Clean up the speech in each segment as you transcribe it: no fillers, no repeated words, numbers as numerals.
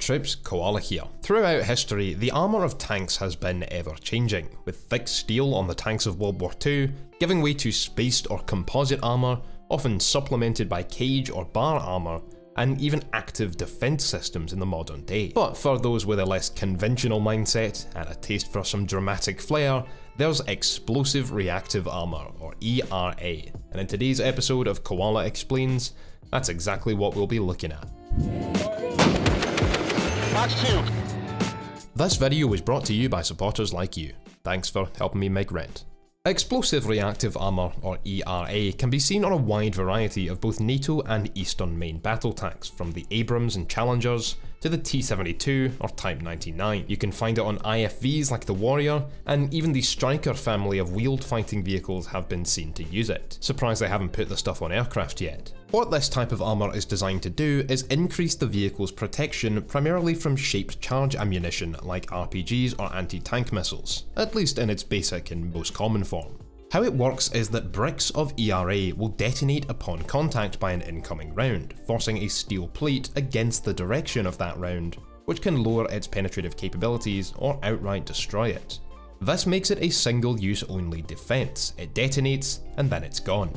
Troops, Koala here. Throughout history, the armour of tanks has been ever-changing, with thick steel on the tanks of World War II giving way to spaced or composite armour, often supplemented by cage or bar armour, and even active defence systems in the modern day. But for those with a less conventional mindset and a taste for some dramatic flair, there's Explosive Reactive Armour, or ERA, and in today's episode of Koala Explains, that's exactly what we'll be looking at. This video was brought to you by supporters like you. Thanks for helping me make rent. Explosive Reactive Armour, or ERA, can be seen on a wide variety of both NATO and Eastern main battle tanks, from the Abrams and Challengers to the T-72 or Type 99. You can find it on IFVs like the Warrior, and even the Striker family of wheeled fighting vehicles have been seen to use it. Surprised they haven't put the stuff on aircraft yet. What this type of armour is designed to do is increase the vehicle's protection primarily from shaped charge ammunition like RPGs or anti-tank missiles, at least in its basic and most common form. How it works is that bricks of ERA will detonate upon contact by an incoming round, forcing a steel plate against the direction of that round, which can lower its penetrative capabilities or outright destroy it. This makes it a single-use only defence. It detonates and then it's gone.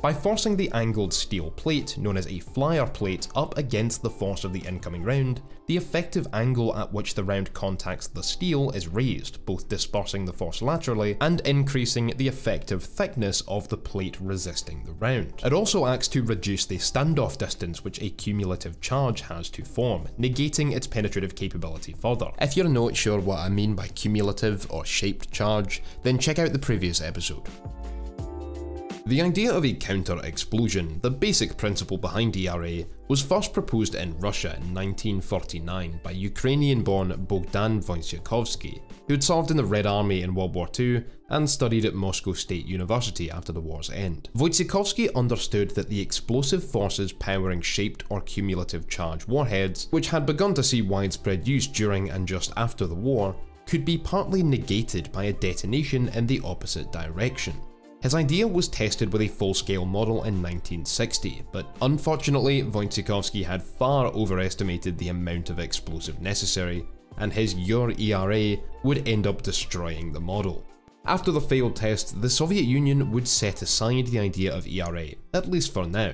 By forcing the angled steel plate, known as a flyer plate, up against the force of the incoming round, the effective angle at which the round contacts the steel is raised, both dispersing the force laterally and increasing the effective thickness of the plate resisting the round. It also acts to reduce the standoff distance which a cumulative charge has to form, negating its penetrative capability further. If you're not sure what I mean by cumulative or shaped charge, then check out the previous episode. The idea of a counter-explosion, the basic principle behind ERA, was first proposed in Russia in 1949 by Ukrainian-born Bogdan Voitsikovsky, who had served in the Red Army in World War II and studied at Moscow State University after the war's end. Voitsikovsky understood that the explosive forces powering shaped or cumulative charge warheads, which had begun to see widespread use during and just after the war, could be partly negated by a detonation in the opposite direction. His idea was tested with a full-scale model in 1960, but unfortunately Voitsikovsky had far overestimated the amount of explosive necessary, and his ERA would end up destroying the model. After the failed test, the Soviet Union would set aside the idea of ERA, at least for now.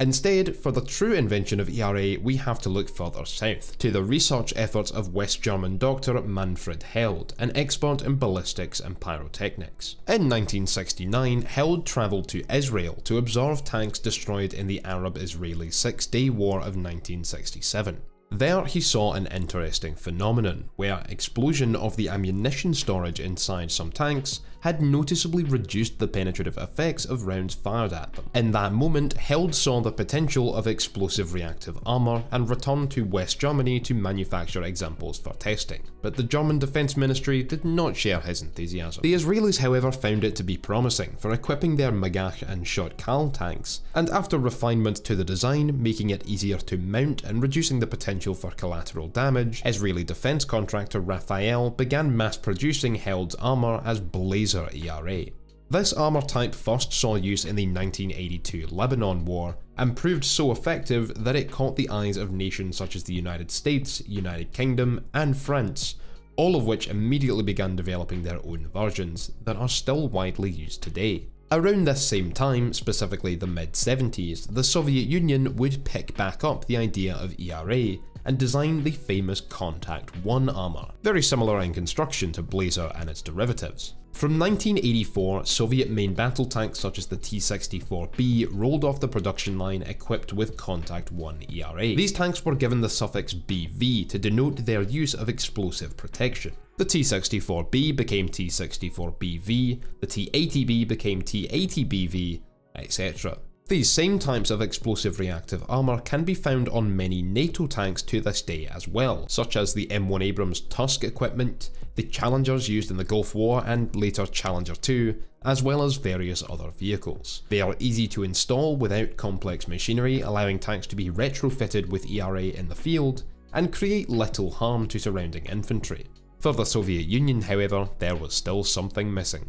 Instead, for the true invention of ERA, we have to look further south, to the research efforts of West German doctor Manfred Held, an expert in ballistics and pyrotechnics. In 1969, Held travelled to Israel to observe tanks destroyed in the Arab-Israeli Six-Day War of 1967. There he saw an interesting phenomenon, where explosion of the ammunition storage inside some tanks had noticeably reduced the penetrative effects of rounds fired at them. In that moment, Held saw the potential of explosive reactive armour and returned to West Germany to manufacture examples for testing, but the German Defence Ministry did not share his enthusiasm. The Israelis, however, found it to be promising for equipping their Magach and Shot Kal tanks, and after refinement to the design, making it easier to mount and reducing the potential for collateral damage, Israeli defence contractor Raphael began mass-producing Held's armour as Blazer ERA. This armour type first saw use in the 1982 Lebanon War and proved so effective that it caught the eyes of nations such as the United States, United Kingdom and France, all of which immediately began developing their own versions that are still widely used today. Around this same time, specifically the mid-70s, the Soviet Union would pick back up the idea of ERA and designed the famous Kontakt-1 armour, very similar in construction to Blazer and its derivatives. From 1984, Soviet main battle tanks such as the T-64B rolled off the production line equipped with Kontakt-1 ERA. These tanks were given the suffix BV to denote their use of explosive protection. The T-64B became T-64BV, the T-80B became T-80BV, etc. These same types of explosive reactive armour can be found on many NATO tanks to this day as well, such as the M1 Abrams Tusk equipment, the Challengers used in the Gulf War and later Challenger 2, as well as various other vehicles. They are easy to install without complex machinery, allowing tanks to be retrofitted with ERA in the field and create little harm to surrounding infantry. For the Soviet Union, however, there was still something missing.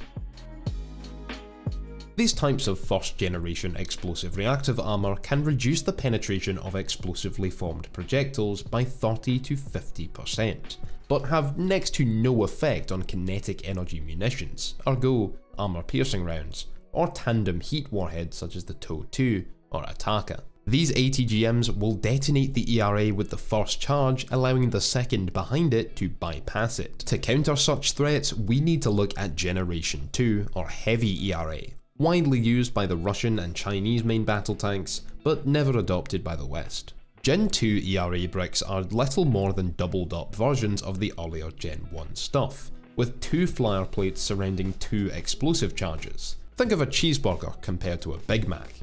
These types of first-generation explosive reactive armour can reduce the penetration of explosively formed projectiles by 30 to 50%, but have next to no effect on kinetic energy munitions, ergo armour-piercing rounds, or tandem heat warheads such as the TOW-2 or Ataka. These ATGMs will detonate the ERA with the first charge, allowing the second behind it to bypass it. To counter such threats, we need to look at Generation 2 or Heavy ERA, widely used by the Russian and Chinese main battle tanks, but never adopted by the West. Gen 2 ERA bricks are little more than doubled up versions of the earlier Gen 1 stuff, with two flyer plates surrounding two explosive charges. Think of a cheeseburger compared to a Big Mac.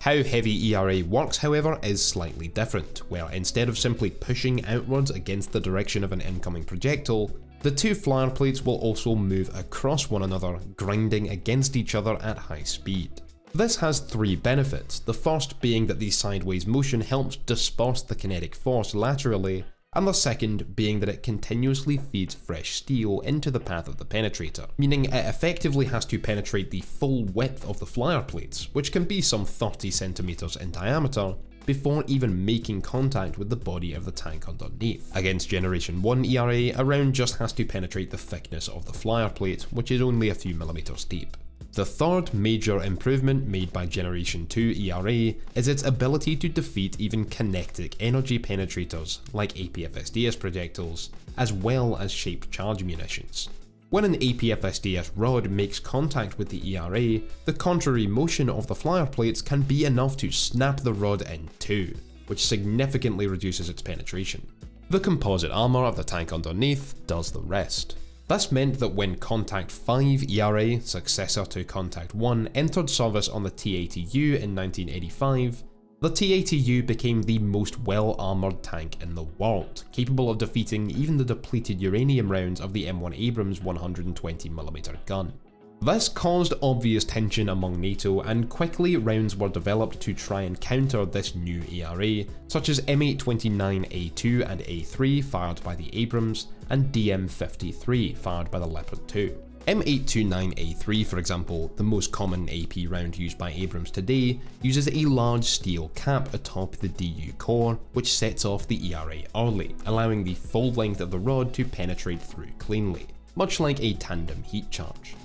How Heavy ERA works, however, is slightly different, where instead of simply pushing outwards against the direction of an incoming projectile, the two flyer plates will also move across one another, grinding against each other at high speed. This has three benefits, the first being that the sideways motion helps disperse the kinetic force laterally, and the second being that it continuously feeds fresh steel into the path of the penetrator, meaning it effectively has to penetrate the full width of the flyer plates, which can be some 30 cm in diameter, before even making contact with the body of the tank underneath. Against Generation 1 ERA, a round just has to penetrate the thickness of the flyer plate, which is only a few millimeters deep. The third major improvement made by Generation 2 ERA is its ability to defeat even kinetic energy penetrators like APFSDS projectiles, as well as shaped charge munitions. When an APFSDS rod makes contact with the ERA, the contrary motion of the flyer plates can be enough to snap the rod in two, which significantly reduces its penetration. The composite armour of the tank underneath does the rest. This meant that when Kontakt-5 ERA, successor to Kontakt-1, entered service on the T-80U in 1985, the T-80U became the most well-armoured tank in the world, capable of defeating even the depleted uranium rounds of the M1 Abrams 120 mm gun. This caused obvious tension among NATO, and quickly rounds were developed to try and counter this new ERA, such as M829A2 and A3 fired by the Abrams, and DM53 fired by the Leopard 2. M829A3, for example, the most common AP round used by Abrams today, uses a large steel cap atop the DU core, which sets off the ERA early, allowing the full length of the rod to penetrate through cleanly, much like a tandem heat charge.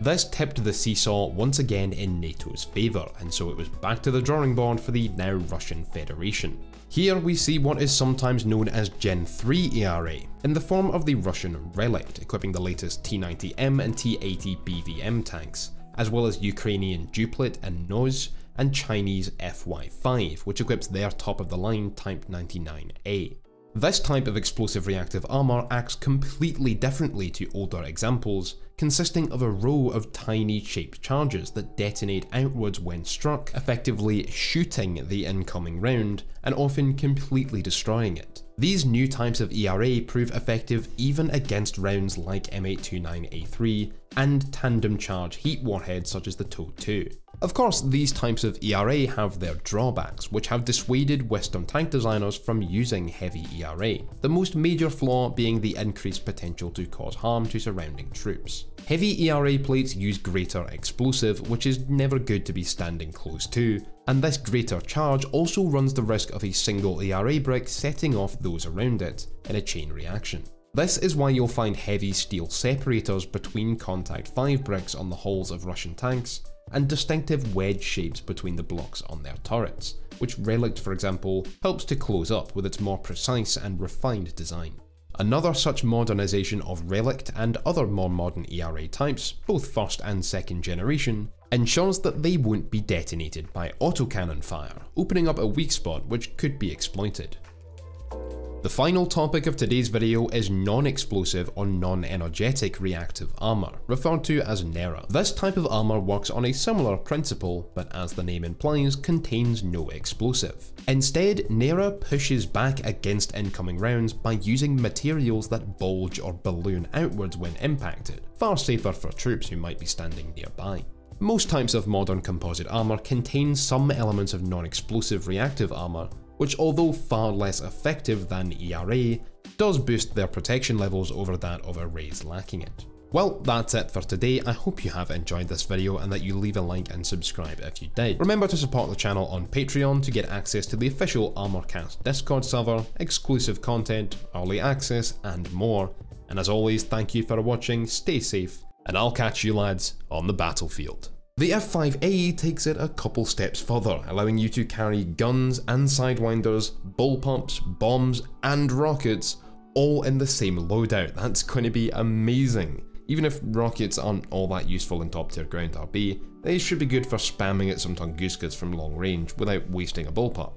This tipped the seesaw once again in NATO's favour, and so it was back to the drawing board for the now Russian Federation. Here we see what is sometimes known as Gen 3 ERA, in the form of the Russian Relikt, equipping the latest T-90M and T-80 BVM tanks, as well as Ukrainian Duplet and NOS, and Chinese FY-5, which equips their top-of-the-line Type 99A. This type of explosive reactive armour acts completely differently to older examples, consisting of a row of tiny shaped charges that detonate outwards when struck, effectively shooting the incoming round and often completely destroying it. These new types of ERA prove effective even against rounds like M829A3 and tandem charge heat warheads such as the TOW-2. Of course, these types of ERA have their drawbacks, which have dissuaded Western tank designers from using heavy ERA, the most major flaw being the increased potential to cause harm to surrounding troops. Heavy ERA plates use greater explosive, which is never good to be standing close to, and this greater charge also runs the risk of a single ERA brick setting off those around it in a chain reaction. This is why you'll find heavy steel separators between Kontakt-5 bricks on the hulls of Russian tanks, and distinctive wedge shapes between the blocks on their turrets, which Relikt, for example, helps to close up with its more precise and refined design. Another such modernisation of Relikt and other more modern ERA types, both first and second generation, ensures that they won't be detonated by autocannon fire, opening up a weak spot which could be exploited. The final topic of today's video is non-explosive or non-energetic reactive armour, referred to as NERA. This type of armour works on a similar principle, but as the name implies, contains no explosive. Instead, NERA pushes back against incoming rounds by using materials that bulge or balloon outwards when impacted, far safer for troops who might be standing nearby. Most types of modern composite armour contain some elements of non-explosive reactive armour, which, although far less effective than ERA, does boost their protection levels over that of arrays lacking it. Well, that's it for today. I hope you have enjoyed this video and that you leave a like and subscribe if you did. Remember to support the channel on Patreon to get access to the official ArmorCast Discord server, exclusive content, early access and more. And as always, thank you for watching, stay safe, and I'll catch you lads on the battlefield. The F5A takes it a couple steps further, allowing you to carry guns and sidewinders, bullpups, bombs and rockets all in the same loadout. That's going to be amazing. Even if rockets aren't all that useful in top tier ground RB, they should be good for spamming at some Tunguskers from long range without wasting a bullpup.